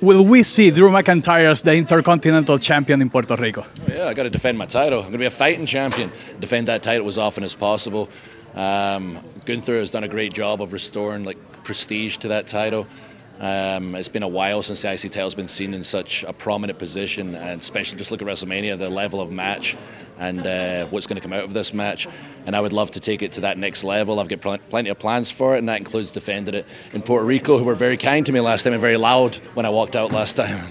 Will we see Drew McIntyre as the Intercontinental Champion in Puerto Rico? Oh, yeah, I got to defend my title. I'm going to be a fighting champion. Defend that title as often as possible. Gunther has done a great job of restoring prestige to that title. It's been a while since the IC title's been seen in such a prominent position, and especially just look at WrestleMania, the level of match and what's going to come out of this match. And I would love to take it to that next level. I've got plenty of plans for it, and that includes defending it in Puerto Rico, who were very kind to me last time and very loud when I walked out last time.